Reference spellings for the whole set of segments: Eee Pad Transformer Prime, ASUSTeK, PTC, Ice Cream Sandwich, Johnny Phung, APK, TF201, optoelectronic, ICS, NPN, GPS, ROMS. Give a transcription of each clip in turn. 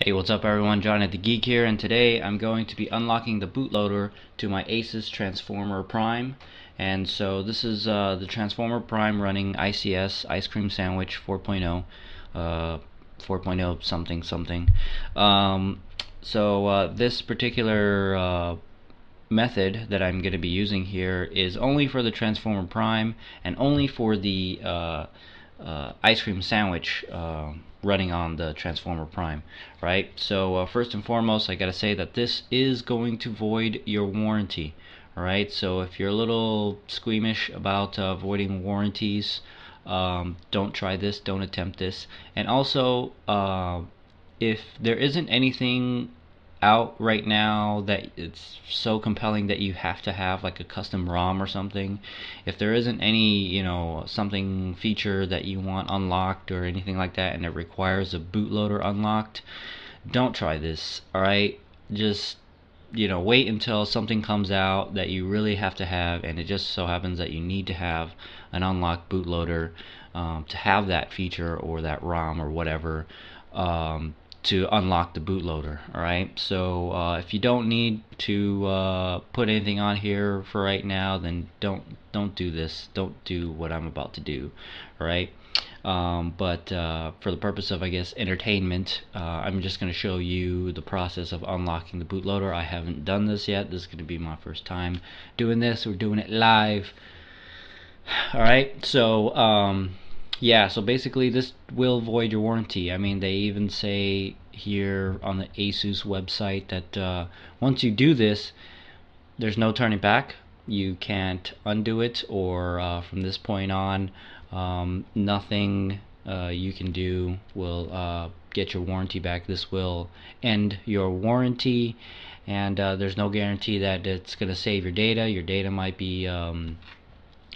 Hey, what's up everyone, John at the Geek here, and today I'm going to be unlocking the bootloader to my ASUS Transformer Prime. And so this is the Transformer Prime running ICS, Ice Cream Sandwich 4.0, 4.0 something something. This particular method that I'm going to be using here is only for the Transformer Prime and only for the Ice Cream Sandwich running on the Transformer Prime, right? So first and foremost, I gotta say that this is going to void your warranty. All right, so if you're a little squeamish about voiding warranties, don't try this, don't attempt this. And also, if there isn't anything out right now that it's so compelling that you have to have like a custom ROM or something, if there isn't any, you know, something feature that you want unlocked or anything like that and it requires a bootloader unlocked, don't try this. All right, just, you know, wait until something comes out that you really have to have, and it just so happens that you need to have an unlocked bootloader to have that feature or that ROM or whatever to unlock the bootloader. Alright, so if you don't need to put anything on here for right now, then don't do this, don't do what I'm about to do. Alright, for the purpose of, I guess, entertainment, I'm just going to show you the process of unlocking the bootloader. I haven't done this yet. This is going to be my first time doing this. We're doing it live. Alright, so yeah, so basically this will void your warranty. I mean, they even say here on the ASUS website that once you do this, there's no turning back. You can't undo it, or from this point on, nothing you can do will get your warranty back. This will end your warranty, and there's no guarantee that it's going to save your data. Your data might be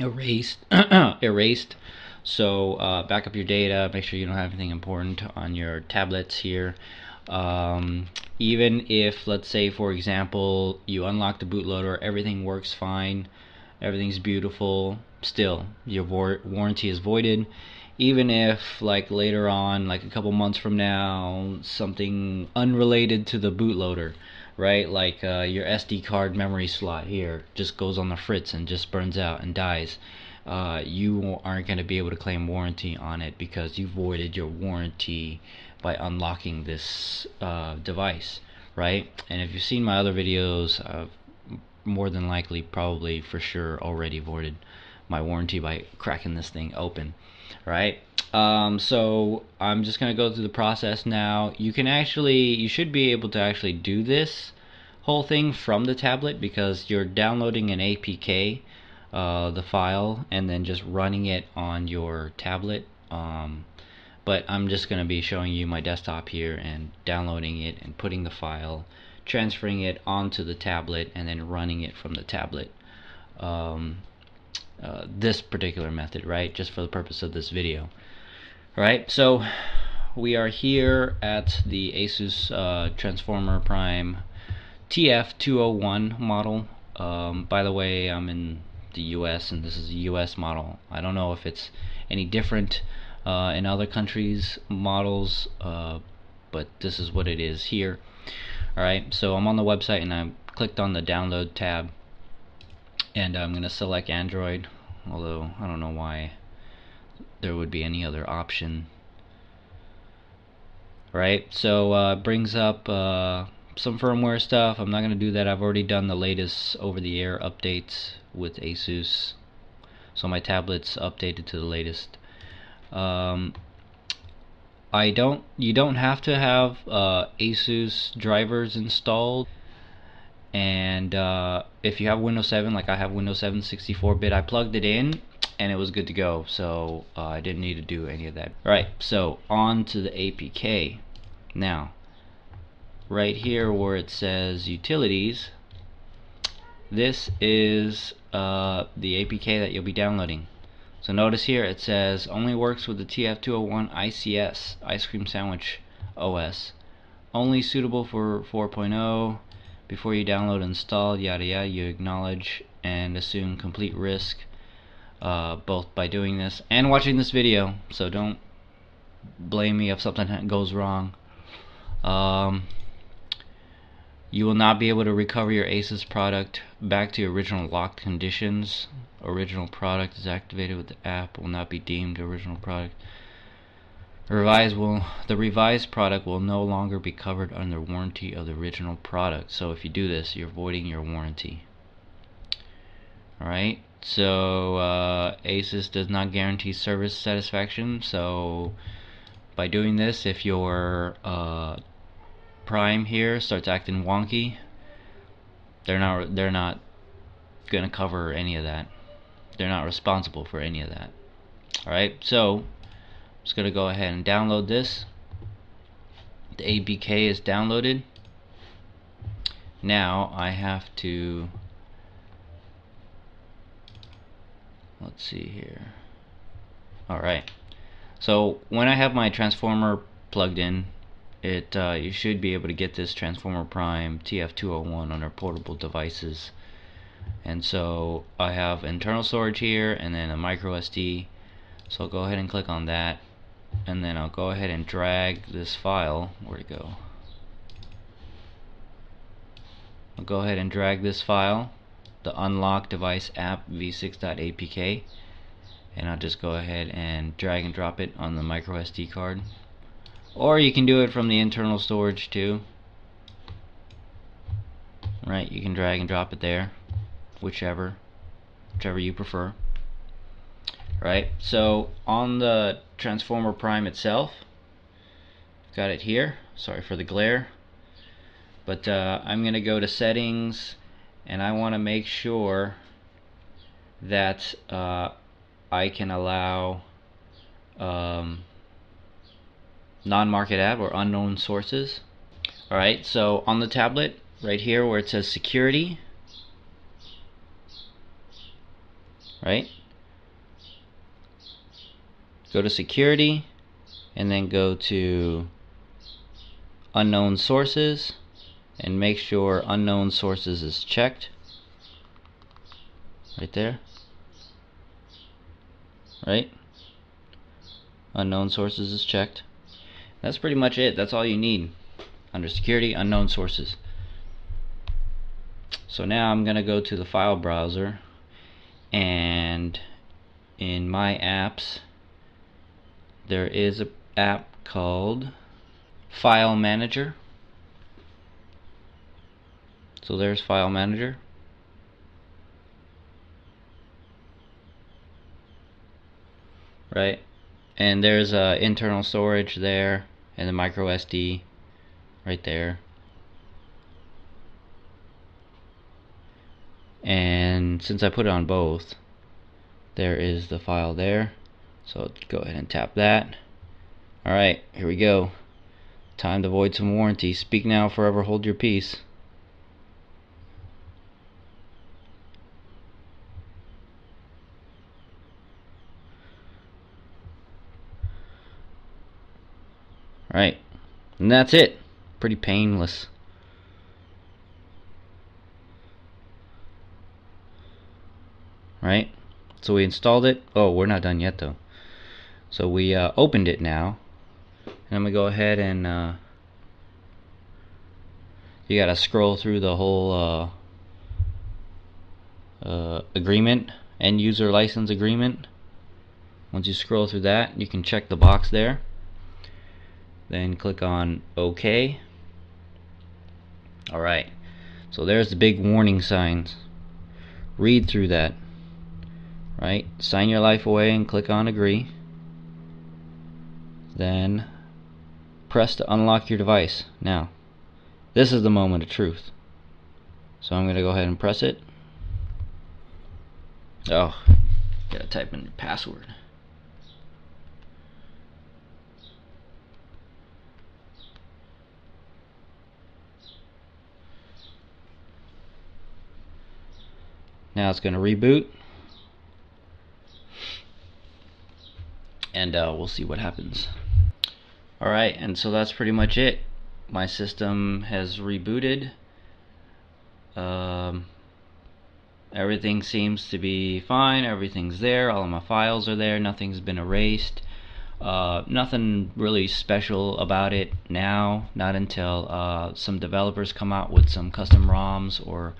erased. So back up your data, make sure you don't have anything important on your tablets here. Even if, let's say for example, you unlock the bootloader, everything works fine, everything's beautiful, still your warranty is voided. Even if, like, later on, like a couple months from now, something unrelated to the bootloader, right, like your SD card memory slot here just goes on the fritz and just burns out and dies, you aren't going to be able to claim warranty on it because you voided your warranty by unlocking this device, right? And if you've seen my other videos, I've more than likely, probably for sure, already voided my warranty by cracking this thing open, right? So I'm just going to go through the process now. You can actually, you should be able to actually do this whole thing from the tablet because you're downloading an APK, the file, and then just running it on your tablet. But I'm just going to be showing you my desktop here and downloading it and putting the file, transferring it onto the tablet, and then running it from the tablet. This particular method, right, just for the purpose of this video. Alright, so we are here at the ASUS Transformer Prime TF201 model. By the way, I'm in the US and this is a US model. I don't know if it's any different in other countries' models, but this is what it is here. Alright, so I'm on the website and I clicked on the download tab, and I'm gonna select Android, although I don't know why there would be any other option. Right, so brings up some firmware stuff. I'm not gonna do that. I've already done the latest over-the-air updates with ASUS, so my tablet's updated to the latest. You don't have to have ASUS drivers installed, and if you have Windows 7, like I have Windows 7 64-bit, I plugged it in and it was good to go, so I didn't need to do any of that. Alright, so on to the APK now. Right here where it says utilities, this is the APK that you'll be downloading. So notice here it says only works with the TF201 ICS Ice Cream Sandwich OS, only suitable for 4.0. Before you download and install, yada yada, you acknowledge and assume complete risk both by doing this and watching this video, so don't blame me if something goes wrong. You will not be able to recover your ASUS product back to your original locked conditions. Original product is activated with the app, will not be deemed original product. The revised product will no longer be covered under warranty of the original product. So if you do this, you're voiding your warranty. Alright, so ASUS does not guarantee service satisfaction. So by doing this, if your Prime here starts acting wonky, they're not gonna cover any of that. They're not responsible for any of that. Alright, so I'm just gonna go ahead and download this. The APK is downloaded. Now I have to, let's see here. Alright, so when I have my transformer plugged in, you should be able to get this Transformer Prime TF201 on our portable devices. And so I have internal storage here and then a micro SD. So I'll go ahead and click on that, and then I'll go ahead and drag this file. Where'd it go? I'll go ahead and drag this file, the unlock device app v6.apk, and I'll just go ahead and drag and drop it on the micro SD card. Or you can do it from the internal storage too. Right, you can drag and drop it there, whichever you prefer. Right, so on the Transformer Prime itself, got it here. Sorry for the glare, but I'm gonna go to settings, and I want to make sure that I can allow non-market app or unknown sources. Alright, so on the tablet right here where it says security, right, go to security and then go to unknown sources and make sure unknown sources is checked right there. Right, unknown sources is checked. That's pretty much it. That's all you need. Under security, unknown sources. So now I'm going to go to the file browser, and in my apps there is an app called File Manager. So there's File Manager. Right? And there's internal storage there, and the micro SD right there, and since I put it on both, there is the file there, so go ahead and tap that. Alright, here we go. Time to void some warranty. Speak now, forever hold your peace. Alright, and that's it. Pretty painless. Right, so we installed it. Oh, we're not done yet though. So we opened it now, and I'm gonna go ahead and you gotta scroll through the whole agreement, end user license agreement. Once you scroll through that, you can check the box there. Then click on OK. Alright, so there's the big warning signs. Read through that. Right, sign your life away and click on Agree. Then press to unlock your device. Now, this is the moment of truth. So I'm going to go ahead and press it. Oh, gotta type in your password. Now it's going to reboot, and we'll see what happens. Alright, and so that's pretty much it. My system has rebooted. Everything seems to be fine. Everything's there. All of my files are there. Nothing's been erased. Nothing really special about it now, not until some developers come out with some custom ROMs or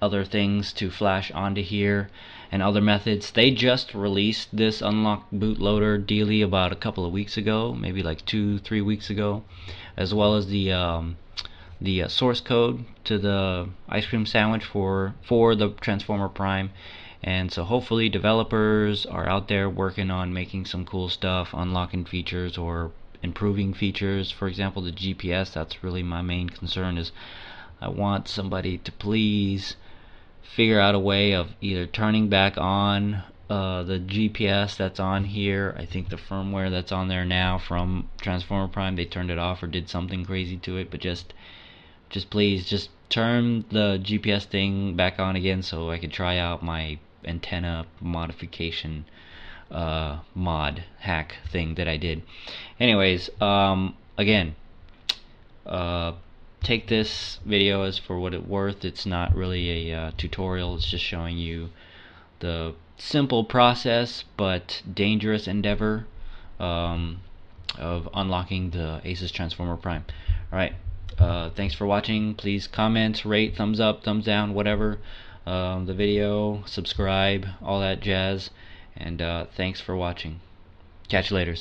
other things to flash onto here and other methods. They just released this unlocked bootloader dealy about a couple of weeks ago, maybe like 2-3 weeks ago, as well as the source code to the Ice Cream Sandwich for the Transformer Prime. And so hopefully developers are out there working on making some cool stuff, unlocking features or improving features. For example, the GPS, that's really my main concern, is I want somebody to please figure out a way of either turning back on the GPS that's on here. I think the firmware that's on there now from Transformer Prime, they turned it off or did something crazy to it, but just please just turn the GPS thing back on again so I could try out my antenna modification mod hack thing that I did. Anyways, again, take this video as for what it's worth. It's not really a tutorial, it's just showing you the simple process but dangerous endeavor of unlocking the ASUS Transformer Prime. Alright, thanks for watching. Please comment, rate, thumbs up, thumbs down, whatever, the video, subscribe, all that jazz, and thanks for watching. Catch you later.